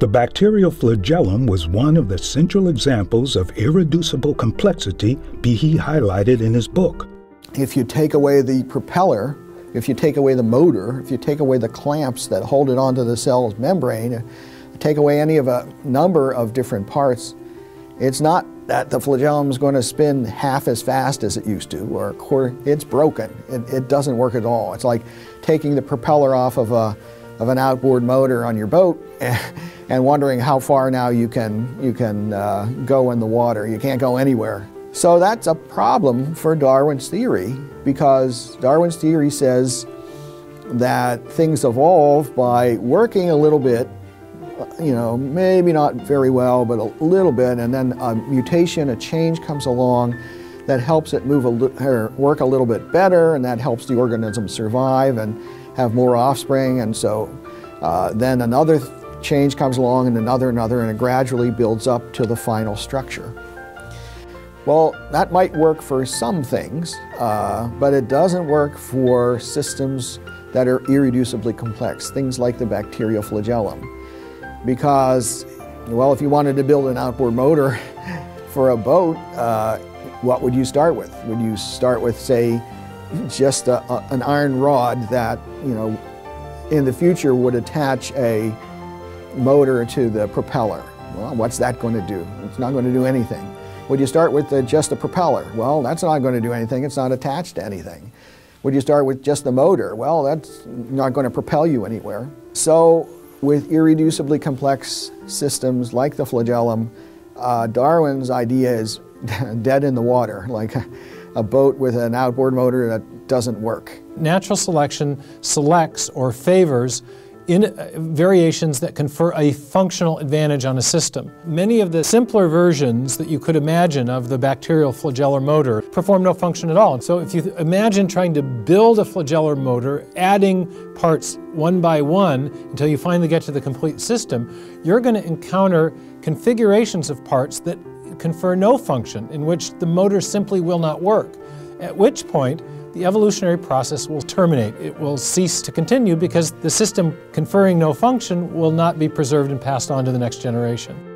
The bacterial flagellum was one of the central examples of irreducible complexity Behe highlighted in his book. If you take away the propeller, if you take away the motor, if you take away the clamps that hold it onto the cell's membrane, take away any of a number of different parts, it's not that the flagellum is going to spin half as fast as it used to, or a quarter. It's broken. It doesn't work at all. It's like taking the propeller off of an outboard motor on your boat and wondering how far now you can go in the water. You can't go anywhere. So that's a problem for Darwin's theory, because Darwin's theory says that things evolve by working a little bit, you know, maybe not very well, but a little bit, and then a mutation, a change comes along that helps it move or work a little bit better, and that helps the organism survive and have more offspring, and so then another change comes along, and another, and it gradually builds up to the final structure. Well, that might work for some things, but it doesn't work for systems that are irreducibly complex, things like the bacterial flagellum. Because, well, if you wanted to build an outboard motor for a boat, what would you start with? Would you start with, say, just an iron rod that, you know, in the future would attach a motor to the propeller? Well, what's that going to do? It's not going to do anything. Would you start with just the propeller? Well, that's not going to do anything. It's not attached to anything. Would you start with just the motor? Well, that's not going to propel you anywhere. So, with irreducibly complex systems like the flagellum, Darwin's idea is dead in the water, like a boat with an outboard motor that doesn't work. Natural selection selects or favors variations that confer a functional advantage on a system. Many of the simpler versions that you could imagine of the bacterial flagellar motor perform no function at all. So if you imagine trying to build a flagellar motor, adding parts one by one until you finally get to the complete system, you're going to encounter configurations of parts that confer no function, in which the motor simply will not work, at which point the evolutionary process will terminate. It will cease to continue because the system conferring no function will not be preserved and passed on to the next generation.